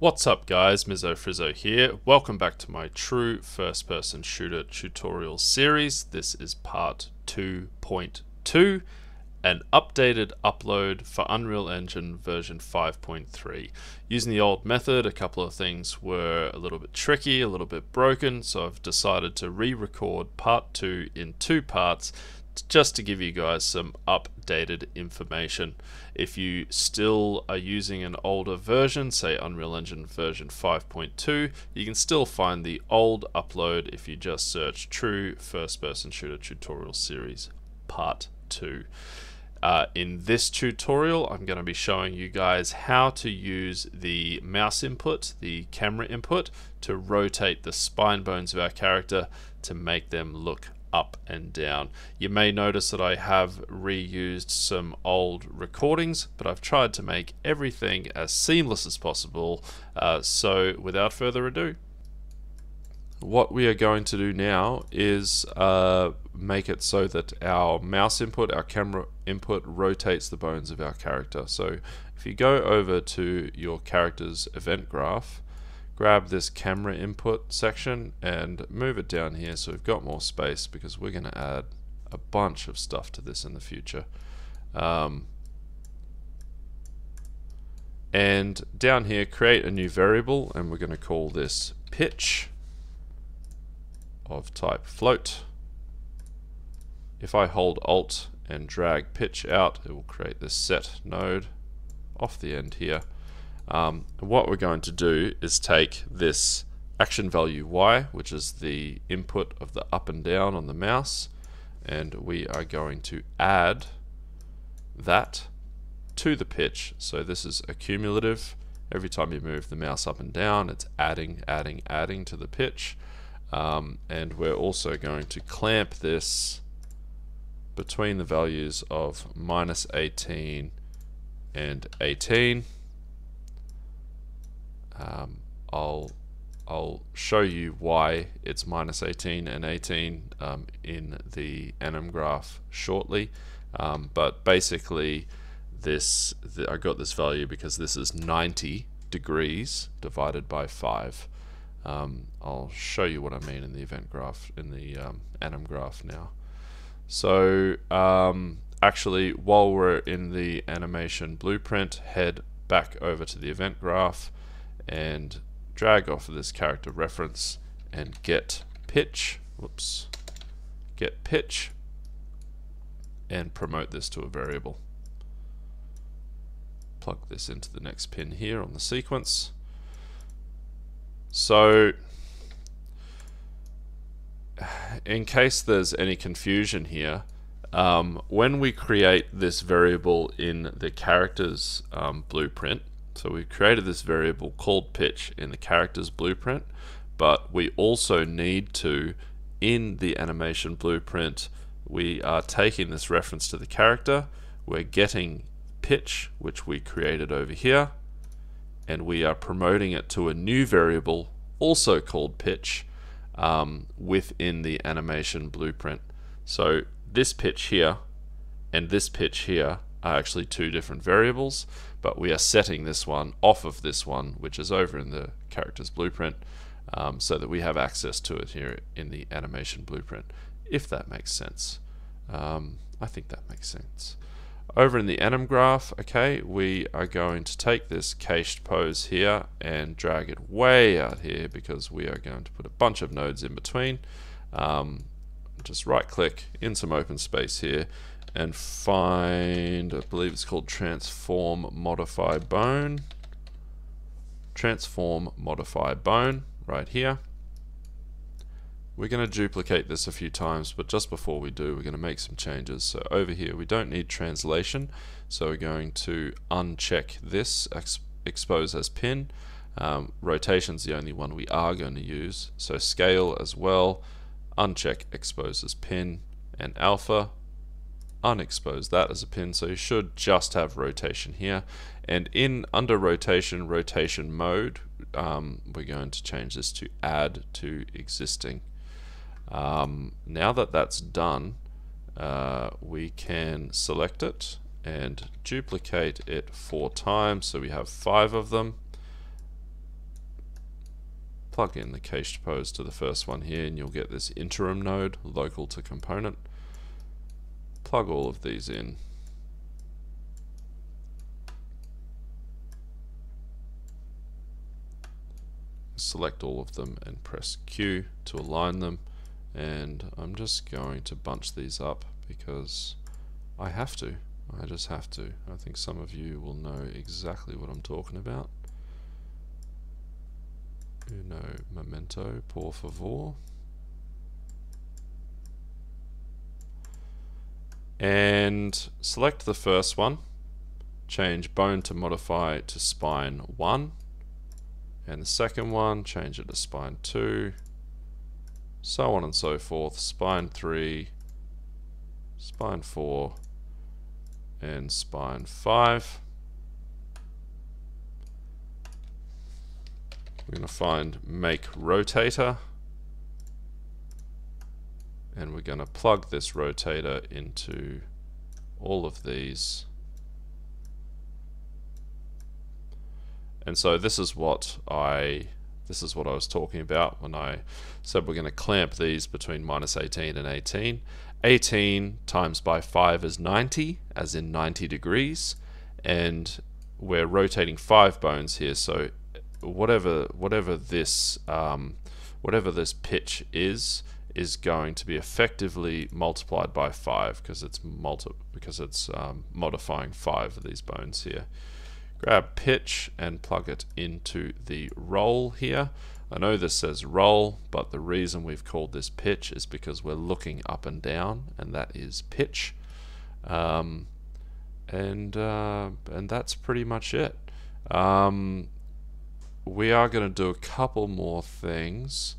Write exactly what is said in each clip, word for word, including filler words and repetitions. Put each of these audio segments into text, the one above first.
What's up guys, Mizzo Frizzo here. Welcome back to my true first person shooter tutorial series. This is part two point two, an updated upload for Unreal Engine version five point three. Using the old method, a couple of things were a little bit tricky, a little bit broken, so I've decided to re-record part two in two parts just to give you guys some updated information. If you still are using an older version, say Unreal Engine version five point two, you can still find the old upload if you just search True First Person Shooter Tutorial Series Part two. Uh, in this tutorial, I'm going to be showing you guys how to use the mouse input, the camera input, to rotate the spine bones of our character to make them look up and down. You may notice that I have reused some old recordings, but I've tried to make everything as seamless as possible. Uh, so without further ado, what we are going to do now is uh, make it so that our mouse input, our camera input, rotates the bones of our character. So if you go over to your character's event graph, grab this camera input section and move it down here so we've got more space, because we're going to add a bunch of stuff to this in the future. Um, and down here, create a new variable, and we're going to call this pitch of type float. If I hold Alt and drag pitch out, it will create this set node off the end here. Um, what we're going to do is take this action value Y, which is the input of the up and down on the mouse, and we are going to add that to the pitch. So this is accumulative. Every time you move the mouse up and down, it's adding, adding, adding to the pitch. Um, and we're also going to clamp this between the values of minus eighteen and eighteen. Um, I'll, I'll show you why it's minus eighteen and eighteen um, in the anim graph shortly, um, but basically this the, I got this value because this is ninety degrees divided by five. Um, I'll show you what I mean in the event graph, in the um, anim graph now. So um, actually, while we're in the animation blueprint, head back over to the event graph and drag off of this character reference and get pitch, whoops, get pitch, and promote this to a variable. Plug this into the next pin here on the sequence. So in case there's any confusion here, um, when we create this variable in the character's um, blueprint, so we've created this variable called pitch in the character's blueprint, but we also need to, in the animation blueprint, we are taking this reference to the character, we're getting pitch, which we created over here, and we are promoting it to a new variable, also called pitch, um, within the animation blueprint. So this pitch here and this pitch here are actually two different variables, but we are setting this one off of this one, which is over in the character's blueprint, um, so that we have access to it here in the animation blueprint, if that makes sense. Um, I think that makes sense. Over in the anim graph, okay, we are going to take this cached pose here and drag it way out here, because we are going to put a bunch of nodes in between. Um, just right click in some open space here and find, I believe it's called transform modify bone, transform modify bone right here. We're going to duplicate this a few times, but just before we do, we're going to make some changes. So over here we don't need translation, so we're going to uncheck this ex expose as pin. Um, rotation's the only one we are going to use, so scale as well, uncheck expose as pin, and alpha, unexpose that as a pin. So you should just have rotation here, and in under rotation, rotation mode, um, we're going to change this to add to existing. Um, now that that's done, uh, we can select it and duplicate it four times, so we have five of them, Plug in the cached pose to the first one here and you'll get this interim node local to component. Plug all of these in. Select all of them and press Q to align them, and I'm just going to bunch these up because I have to. I just have to. I think some of you will know exactly what I'm talking about. Uno momento, por favor. And select the first one, change bone to modify to spine one, and the second one, change it to spine two, so on and so forth, spine three, spine four, and spine five. We're going to find make rotator, and we're going to plug this rotator into all of these. And so this is what I this is what I was talking about when I said we're going to clamp these between minus eighteen and eighteen. eighteen times by five is ninety, as in ninety degrees, and we're rotating five bones here. So whatever whatever this um, whatever this pitch is is going to be effectively multiplied by five because it's multi because it's um, modifying five of these bones here. Grab pitch and plug it into the roll here. I know this says roll, but the reason we've called this pitch is because we're looking up and down, and that is pitch. Um, and uh, and that's pretty much it. Um, we are going to do a couple more things.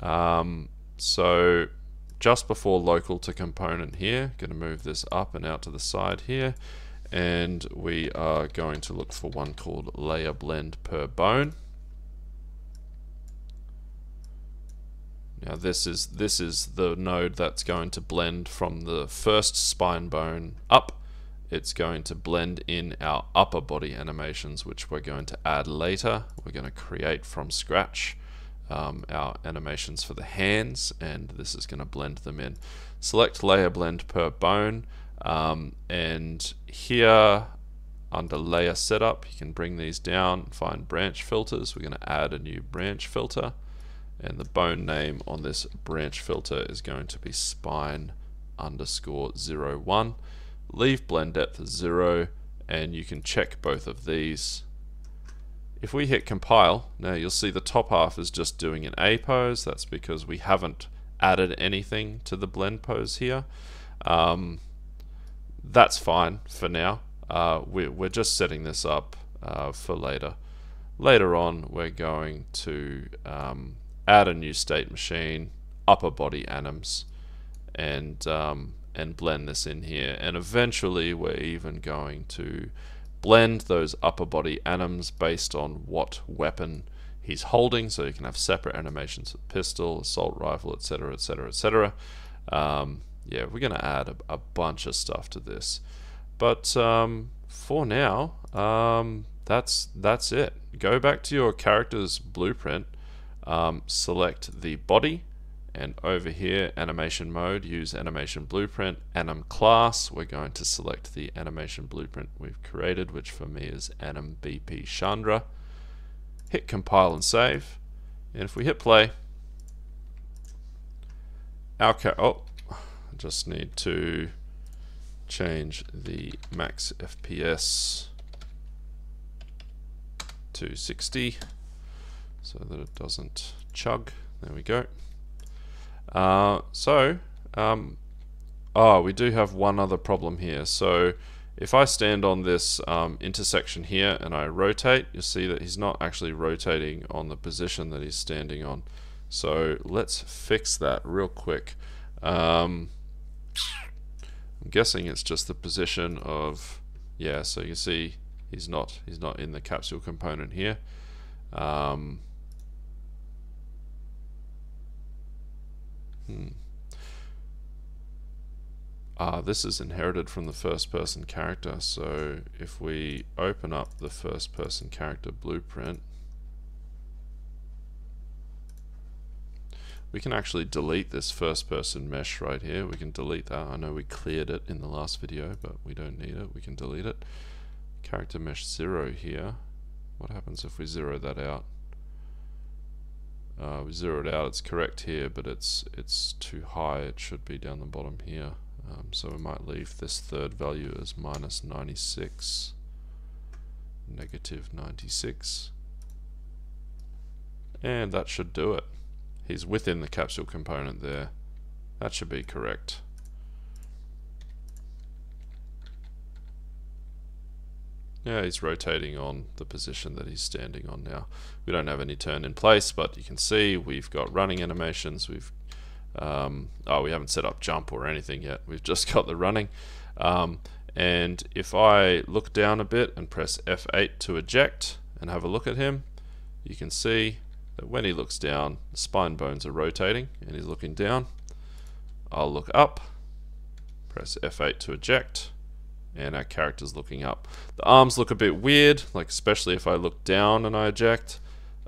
Um, so just before local to component here, going to move this up and out to the side here. And we are going to look for one called layer blend per bone. Now this is this is the node that's going to blend from the first spine bone up. It's going to blend in our upper body animations, which we're going to add later. We're going to create from scratch um, our animations for the hands, and this is going to blend them in. Select layer blend per bone. Um, and here under layer setup you can bring these down, find branch filters. We're going to add a new branch filter, and the bone name on this branch filter is going to be spine underscore zero one. Leave blend depth zero, and you can check both of these. If we hit compile, now you'll see the top half is just doing an A pose. That's because we haven't added anything to the blend pose here. Um, That's fine for now. Uh, we're, we're just setting this up uh, for later. Later on, we're going to um, add a new state machine, upper body anims, and um, and blend this in here. And eventually, we're even going to blend those upper body anims based on what weapon he's holding. So you can have separate animations with pistol, assault rifle, et cetera, et cetera, et cetera. Yeah, we're going to add a, a bunch of stuff to this, but um, for now, um, that's that's it. Go back to your character's blueprint, um, select the body, and over here, animation mode, use animation blueprint, anim class. We're going to select the animation blueprint we've created, which for me is anim B P Chandra. Hit compile and save, and if we hit play, our character. Oh. Just need to change the max F P S to sixty so that it doesn't chug. There we go. Uh, so, um, oh, we do have one other problem here. So, if I stand on this um, intersection here and I rotate, you'll see that he's not actually rotating on the position that he's standing on. So, let's fix that real quick. Um, I'm guessing it's just the position of, yeah, so you see he's not he's not in the capsule component here. Um, hmm. Ah, this is inherited from the first person character, so if we open up the first person character blueprint, we can actually delete this first person mesh right here. We can delete that. I know we cleared it in the last video, but we don't need it. We can delete it. Character mesh zero here. What happens if we zero that out? Uh, we zero it out. It's correct here, but it's it's too high. It should be down the bottom here. Um, so we might leave this third value as minus ninety-six, negative ninety-six, and that should do it. He's within the capsule component there. That should be correct. Yeah, he's rotating on the position that he's standing on now. We don't have any turn in place, but you can see we've got running animations. We've um, oh, we haven't set up jump or anything yet. We've just got the running. Um, and if I look down a bit and press F eight to eject and have a look at him, you can see that when he looks down, the spine bones are rotating and he's looking down. I'll look up, press F eight to eject, and our character's looking up. The arms look a bit weird, like especially if I look down and I eject.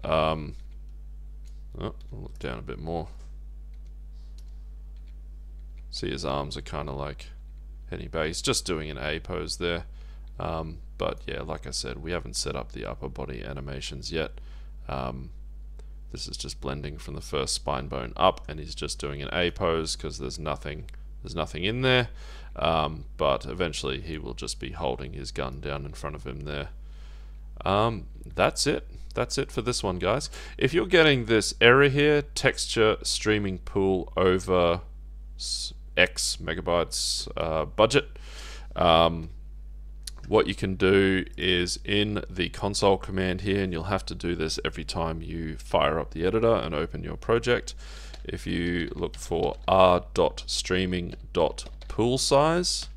Um, oh, I'll look down a bit more. See, his arms are kind of like heading back. He's just doing an A pose there. Um, but yeah, like I said, we haven't set up the upper body animations yet. Um, this is just blending from the first spine bone up, and he's just doing an A pose because there's nothing, there's nothing in there. Um, but eventually he will just be holding his gun down in front of him there. Um, that's it. That's it for this one, guys. If you're getting this error here, texture streaming pool over X megabytes uh, budget, um, what you can do is in the console command here, and you'll have to do this every time you fire up the editor and open your project. If you look for r dot streaming dot pool size,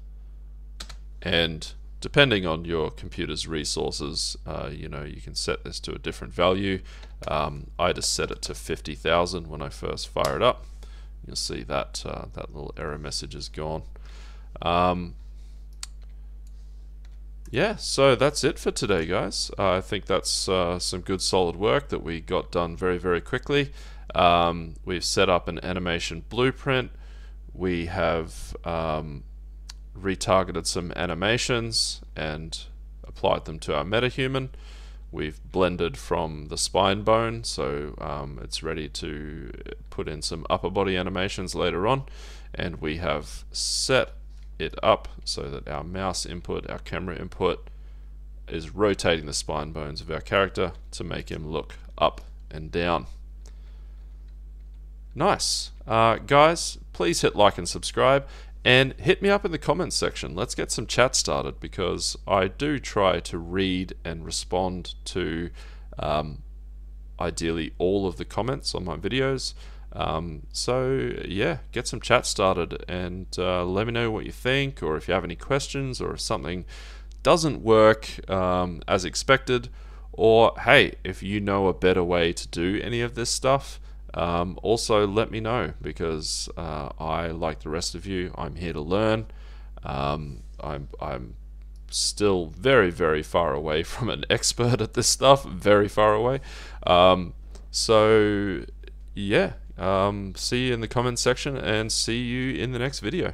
and depending on your computer's resources, uh, you know, you can set this to a different value. Um, I just set it to fifty thousand when I first fire it up. You'll see that uh, that little error message is gone. Um, yeah, so that's it for today, guys. Uh, I think that's uh, some good solid work that we got done very, very quickly. Um, we've set up an animation blueprint. We have um, retargeted some animations and applied them to our MetaHuman. We've blended from the spine bone, so um, it's ready to put in some upper body animations later on, and we have set it up so that our mouse input, our camera input, is rotating the spine bones of our character to make him look up and down. Nice. Uh, guys, please hit like and subscribe, and hit me up in the comments section. Let's get some chat started, because I do try to read and respond to um, ideally all of the comments on my videos. Um, so yeah, get some chat started, and uh, let me know what you think, or if you have any questions, or if something doesn't work um, as expected, or hey, if you know a better way to do any of this stuff. Um, also, let me know, because uh, I, like the rest of you, I'm here to learn. Um, I'm, I'm still very, very far away from an expert at this stuff, very far away. Um, so, yeah, um, see you in the comments section, and see you in the next video.